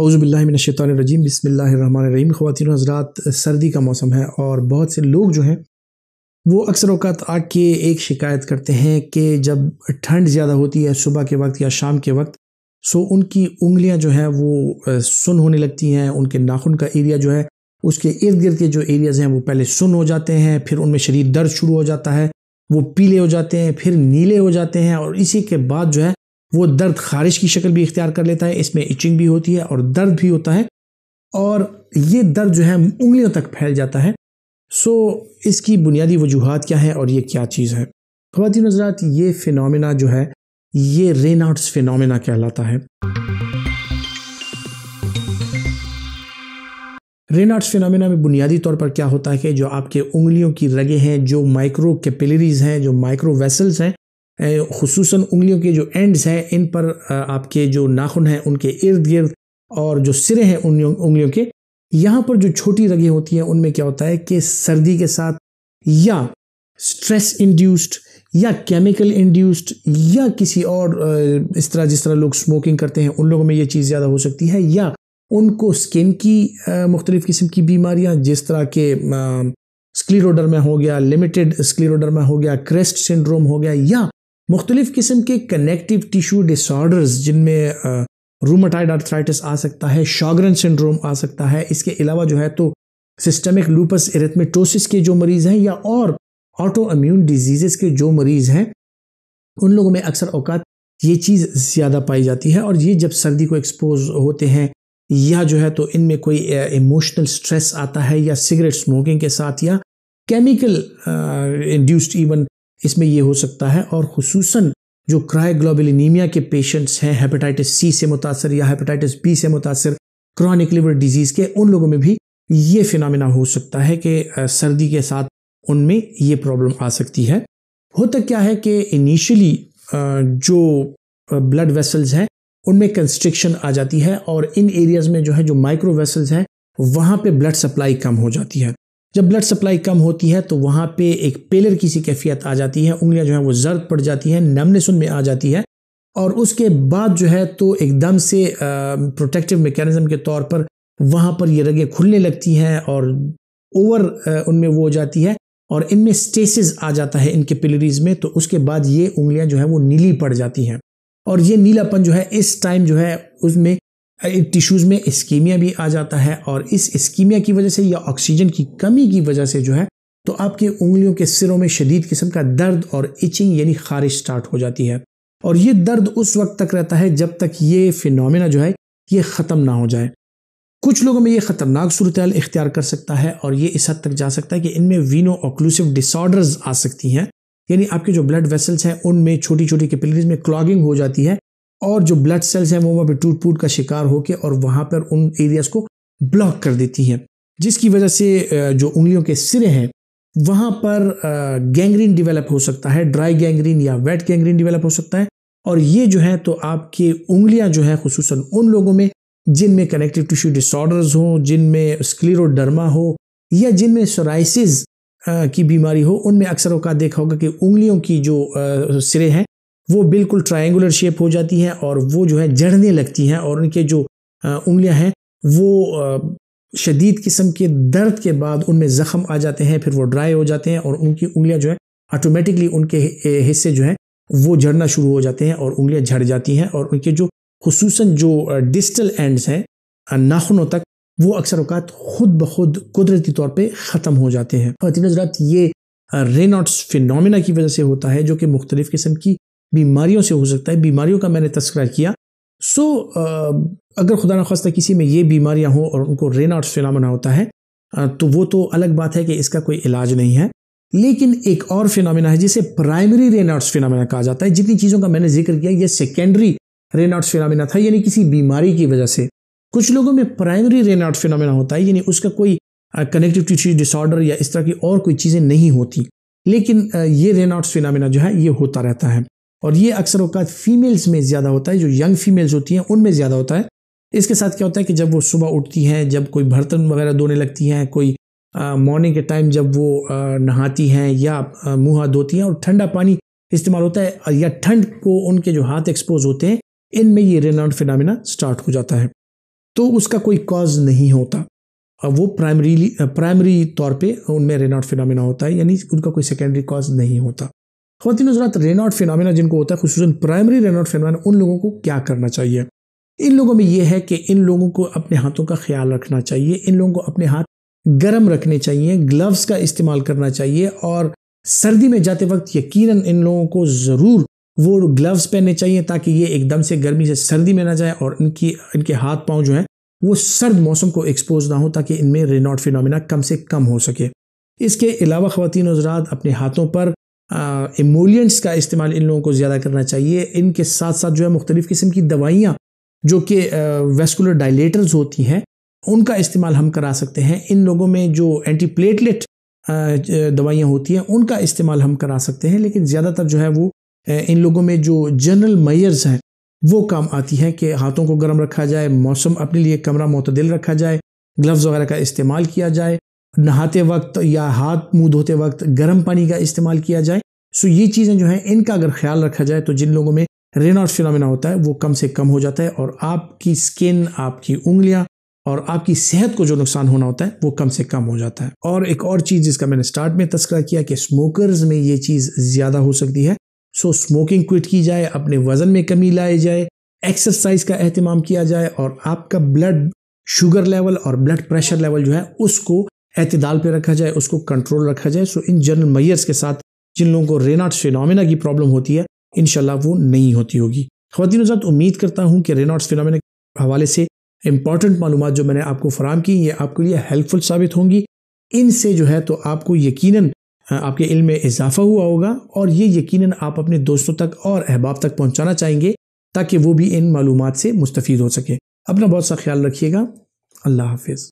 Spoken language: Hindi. औज़ुबिल्लाहि मिनश्शैतानिर्रजीम बिस्मिल्लाहिर्रहमानिर्रहीम। ख़वातीन और हज़रात, सर्दी का मौसम है और बहुत से लोग जो हैं वो अक्सर औक़ात आके एक शिकायत करते हैं कि जब ठंड ज़्यादा होती है सुबह के वक्त या शाम के वक्त, सो उनकी उंगलियां जो हैं वो सुन होने लगती हैं, उनके नाखून का एरिया जो है उसके इर्द गिर्द के जो एरियाज़ हैं वो पहले सुन हो जाते हैं, फिर उनमें शरीर दर्द शुरू हो जाता है, वो पीले हो जाते हैं, फिर नीले हो जाते हैं और इसी के बाद जो है वो दर्द खारिश की शक्ल भी इख्तियार कर लेता है। इसमें इचिंग भी होती है और दर्द भी होता है और ये दर्द जो है उंगलियों तक फैल जाता है। सो इसकी बुनियादी वजूहात क्या है और ये क्या चीज़ है? ख़वातीन हज़रात, ये फिनोमेना जो है ये रेनॉट्स फिनोमेना कहलाता है। रेनॉट्स फिनोमेना में बुनियादी तौर पर क्या होता है कि जो आपके उंगलियों की रगे हैं, जो माइक्रो कैपिलरीज हैं, जो माइक्रो वेसल्स हैं, खुसूसन उंगलियों के जो एंड्स हैं, इन पर आपके जो नाखून हैं उनके इर्द गिर्द और जो सिरे हैं उंगलियों के, यहाँ पर जो छोटी रगें होती हैं उनमें क्या होता है कि सर्दी के साथ या स्ट्रेस इंड्यूस्ड या केमिकल इंड्यूस्ड या किसी और इस तरह जिस तरह लोग स्मोकिंग करते हैं उन लोगों में ये चीज़ ज़्यादा हो सकती है, या उनको स्किन की मुख्तलिफ़ किस्म की बीमारियाँ जिस तरह के स्क्लेरोडर्मा हो गया, लिमिटेड स्क्लेरोडर्मा हो गया, क्रेस्ट सिंड्रोम हो गया, या मुख्तलिफ़ किस्म के कनेक्टिव टिश्यू डिसऑर्डर्स जिनमें रूमेटॉइड आर्थराइटिस आ सकता है, शॉगरेन सिंड्रोम आ सकता है। इसके अलावा जो है तो सिस्टेमिक लूपस एरिथमेटोसिस के जो मरीज़ हैं या और ऑटो इम्यून डिजीज़ के जो मरीज़ हैं उन लोगों में अक्सर औकात ये चीज़ ज़्यादा पाई जाती है। और ये जब सर्दी को एक्सपोज होते हैं या जो है तो इनमें कोई इमोशनल स्ट्रेस आता है या सिगरेट स्मोकिंग के साथ या केमिकल इंड्यूस्ड इवन इसमें ये हो सकता है। और खुसूसन जो क्रायोग्लोबुलिनेमिया के पेशेंट्स हैं, हेपेटाइटिस सी से मुतासर या हेपेटाइटिस बी से मुतासर क्रॉनिक लिवर डिजीज़ के, उन लोगों में भी ये फिनोमेना हो सकता है कि सर्दी के साथ उनमें ये प्रॉब्लम आ सकती है। होता क्या है कि इनिशियली जो ब्लड वेसल्स हैं उनमें कंस्ट्रिक्शन आ जाती है और इन एरियाज़ में जो है जो माइक्रो वेसल्स हैं वहाँ पे ब्लड सप्लाई कम हो जाती है। जब ब्लड सप्लाई कम होती है तो वहाँ पे एक पेलर की सी कैफियत आ जाती है, उंगलियाँ जो हैं वो जर्द पड़ जाती हैं, नमनेस उनमें आ जाती है और उसके बाद जो है तो एकदम से प्रोटेक्टिव मेकेनिज़म के तौर पर वहाँ पर ये रगें खुलने लगती हैं और ओवर उनमें वो हो जाती है और इनमें स्टेसिस आ जाता है इनके कैपिलरीज़ में। तो उसके बाद ये उंगलियाँ जो हैं वो नीली पड़ जाती हैं और ये नीलापन जो है इस टाइम जो है उसमें टिश्यूज़ में इस्कीमिया भी आ जाता है और इस इस्कीमिया की वजह से या ऑक्सीजन की कमी की वजह से जो है तो आपके उंगलियों के सिरों में शदीद किस्म का दर्द और इचिंग यानी खारिश स्टार्ट हो जाती है। और ये दर्द उस वक्त तक रहता है जब तक ये फिनोमेना जो है ये ख़त्म ना हो जाए। कुछ लोगों में ये ख़तरनाक सूरत-ए-हाल इख्तियार कर सकता है और ये इस हद तक जा सकता है कि इनमें वीनो ऑक्लूसिव डिसऑर्डर्स आ सकती हैं, यानी आपके जो ब्लड वेसल्स हैं उनमें छोटी छोटी कैपिलरीज में क्लॉगिंग हो जाती है और जो ब्लड सेल्स हैं वो वहाँ पर टूट फूट का शिकार होकर और वहाँ पर उन एरियाज़ को ब्लॉक कर देती हैं, जिसकी वजह से जो उंगलियों के सिरे हैं वहाँ पर गैंग्रीन डेवलप हो सकता है, ड्राई गैंग्रीन या वेट गैंग्रीन डेवलप हो सकता है। और ये जो है तो आपकी उंगलियाँ जो हैं खुसूसन उन लोगों में जिनमें कनेक्टिव टिश्यू डिसऑर्डर्स हों, जिनमें स्क्लेरोडर्मा हो या जिनमें सोराइसिस की बीमारी हो, उनमें अक्सर औकात देखा होगा कि उंगलियों की जो सिरे हैं वो बिल्कुल ट्रायंगुलर शेप हो जाती हैं और वो जो है जड़ने लगती हैं और उनके जो उंगलियां हैं वो शदीद किस्म के दर्द के बाद उनमें ज़ख़म आ जाते हैं, फिर वो ड्राई हो जाते हैं और उनकी उंगलियां जो है ऑटोमेटिकली उनके हिस्से जो हैं वो झड़ना शुरू हो जाते हैं और उंगलियाँ झड़ जाती हैं और उनके जो खुसूसन जो डिस्टल एंड्स हैं नाखूनों तक वो अक्सर औकात खुद ब खुद कुदरती तौर पे ख़त्म हो जाते हैं। ख़वातीन हज़रात, ये रेनॉट्स फिनोमेना की वजह से होता है जो कि मुख्तलिफ़ किस्म की बीमारियों से हो सकता है। बीमारियों का मैंने तस्करा किया। सो अगर खुदा न खास्ता किसी में ये बीमारियां हों और उनको रेनॉट्स फिनोमेना होता है तो वो तो अलग बात है कि इसका कोई इलाज नहीं है। लेकिन एक और फिनोमेना है जिसे प्राइमरी रेनॉट्स फिनोमेना कहा जाता है। जितनी चीज़ों का मैंने जिक्र किया ये सेकेंडरी रेनॉट्स फिनोमेना था, यानी किसी बीमारी की वजह से। कुछ लोगों में प्राइमरी रेनॉट्स फिनोमेना होता है, यानी उसका कोई कनेक्टिव टिश्यू डिसऑर्डर या इस तरह की और कोई चीज़ें नहीं होती, लेकिन ये रेनॉट्स फिनोमेना जो है ये होता रहता है। और ये अक्सर औकात फीमेल्स में ज़्यादा होता है, जो यंग फीमेल्स होती हैं उनमें ज़्यादा होता है। इसके साथ क्या होता है कि जब वो सुबह उठती हैं, जब कोई बर्तन वगैरह धोने लगती हैं, कोई मॉर्निंग के टाइम जब वो नहाती हैं या मुँह हाथ धोती हैं और ठंडा पानी इस्तेमाल होता है या ठंड को उनके जो हाथ एक्सपोज होते हैं, इनमें ये रेनॉट्स फिनोमेना स्टार्ट हो जाता है। तो उसका कोई कॉज नहीं होता। वो प्राइमरी तौर पे उनमें रेनॉट फिनोमेना होता है, यानी उनका कोई सेकेंडरी कॉज नहीं होता। ख़वातीन हज़रात, रेनॉट फिनोमेना जिनको होता है, खुसूसन प्राइमरी रेनॉट फिनोमेना, उन लोगों को क्या करना चाहिए? इन लोगों में यह है कि इन लोगों को अपने हाथों का ख्याल रखना चाहिए, इन लोगों को अपने हाथ गर्म रखने चाहिए, ग्लव्स का इस्तेमाल करना चाहिए, और सर्दी में जाते वक्त यकीनन इन लोगों को ज़रूर वो ग्लव्स पहनने चाहिए ताकि ये एकदम से गर्मी से सर्दी में ना जाए और इनके हाथ पाँव जो है वो सर्द मौसम को एक्सपोज ना हो, ताकि इनमें रेनॉट फिनोमेना कम से कम हो सके। इसके अलावा ख़वातीन और हज़रात, अपने हाथों पर एमोलियंट्स का इस्तेमाल इन लोगों को ज़्यादा करना चाहिए। इनके साथ साथ जो है मुख्तलिफ़ किस्म की दवाइयाँ जो कि वेस्कुलर डायलेटर्स होती हैं, उनका इस्तेमाल हम करा सकते हैं। इन लोगों में जो एंटीप्लेटलेट दवाइयाँ होती हैं उनका इस्तेमाल हम करा सकते हैं, लेकिन ज़्यादातर जो है वो इन लोगों में जो जनरल मेजर्स हैं वो काम आती हैं कि हाथों को गर्म रखा जाए, मौसम अपने लिए कमरा मतदिल रखा जाए, ग्लव्स वगैरह का इस्तेमाल किया जाए, नहाते वक्त या हाथ मुँह धोते वक्त गर्म पानी का इस्तेमाल किया जाए। सो ये चीज़ें जो हैं इनका अगर ख्याल रखा जाए तो जिन लोगों में रेनॉट फिनोमेना होता है वो कम से कम हो जाता है, और आपकी स्किन, आपकी उंगलियां और आपकी सेहत को जो नुकसान होना होता है वो कम से कम हो जाता है। और एक और चीज़ जिसका मैंने स्टार्ट में तस्करा किया कि स्मोकर्स में ये चीज़ ज़्यादा हो सकती है। सो स्मोकिंग क्विट की जाए, अपने वज़न में कमी लाई जाए, एक्सरसाइज का अहतमाम किया जाए, और आपका ब्लड शुगर लेवल और ब्लड प्रेशर लेवल जो है उसको एतदाल पर रखा जाए, उसको कंट्रोल रखा जाए। सो इन जनरल मेजर्स के साथ जिन लोगों को रेनॉट फिनोमेना की प्रॉब्लम होती है इंशाल्लाह वो नहीं होती होगी। ख़वातीन और हज़रात, उम्मीद करता हूँ कि रेनॉट्स फिनोमेना के हवाले से इंपॉर्टेंट मालूमात जो मैंने आपको फराम की ये आपके लिए हेल्पफुल साबित होंगी। इनसे जो है तो आपको यकीनन आपके इल्म में इजाफा हुआ होगा, और ये यकीनन आप अपने दोस्तों तक और अहबाब तक पहुँचाना चाहेंगे ताकि वो भी इन मालूमात से मुस्तफ़ीद हो सके। अपना बहुत सा ख्याल रखिएगा। अल्लाह हाफिज़।